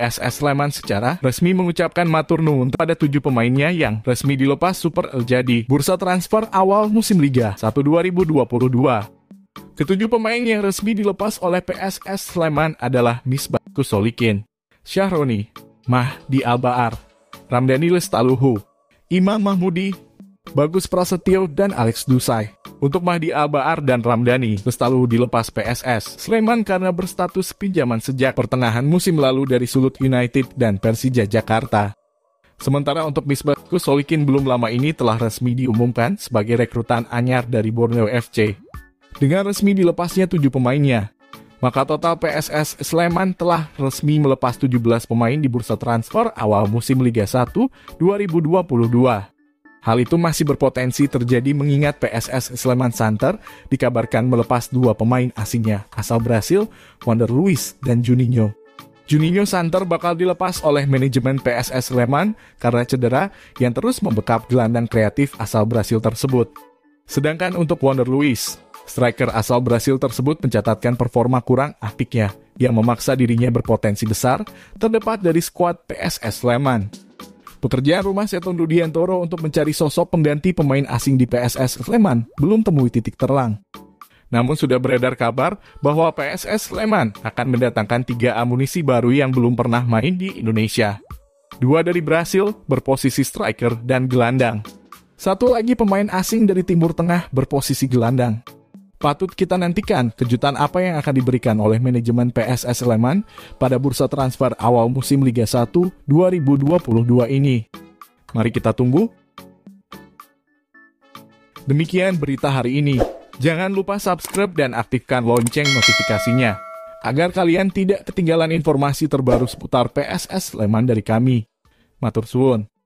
PSS Sleman secara resmi mengucapkan matur nuwun pada 7 pemainnya yang resmi dilepas Super El Jadi bursa transfer awal musim Liga 1 2022. Ketujuh pemain yang resmi dilepas oleh PSS Sleman adalah Misbakhus Solikin, Syahroni, Mahdi Albaar, Ramdhani Lestaluhu, Imam Mahmudi, Bagus Prasetyo, dan Alex Dusai. Untuk Mahdi Albaar dan Ramdhani Lestaluhu dilepas PSS Sleman karena berstatus pinjaman sejak pertengahan musim lalu dari Sulut United dan Persija Jakarta. Sementara untuk Misbakhus Solikin belum lama ini telah resmi diumumkan sebagai rekrutan anyar dari Borneo FC. Dengan resmi dilepasnya 7 pemainnya, maka total PSS Sleman telah resmi melepas 17 pemain di bursa transfer awal musim Liga 1 2022. Hal itu masih berpotensi terjadi mengingat PSS Sleman Santer dikabarkan melepas 2 pemain asingnya asal Brasil, Wander Luis dan Juninho. Juninho Santer bakal dilepas oleh manajemen PSS Sleman karena cedera yang terus membekap gelandang kreatif asal Brasil tersebut. Sedangkan untuk Wander Luis, striker asal Brasil tersebut mencatatkan performa kurang apiknya yang memaksa dirinya berpotensi besar terdepat dari skuad PSS Sleman. Pekerjaan rumah Seto Nurdiantoro untuk mencari sosok pengganti pemain asing di PSS Sleman belum temui titik terang. Namun sudah beredar kabar bahwa PSS Sleman akan mendatangkan 3 amunisi baru yang belum pernah main di Indonesia. 2 dari Brasil berposisi striker dan gelandang. 1 lagi pemain asing dari Timur Tengah berposisi gelandang. Patut kita nantikan kejutan apa yang akan diberikan oleh manajemen PSS Sleman pada bursa transfer awal musim Liga 1 2022 ini. Mari kita tunggu. Demikian berita hari ini. Jangan lupa subscribe dan aktifkan lonceng notifikasinya, agar kalian tidak ketinggalan informasi terbaru seputar PSS Sleman dari kami. Matur suwun.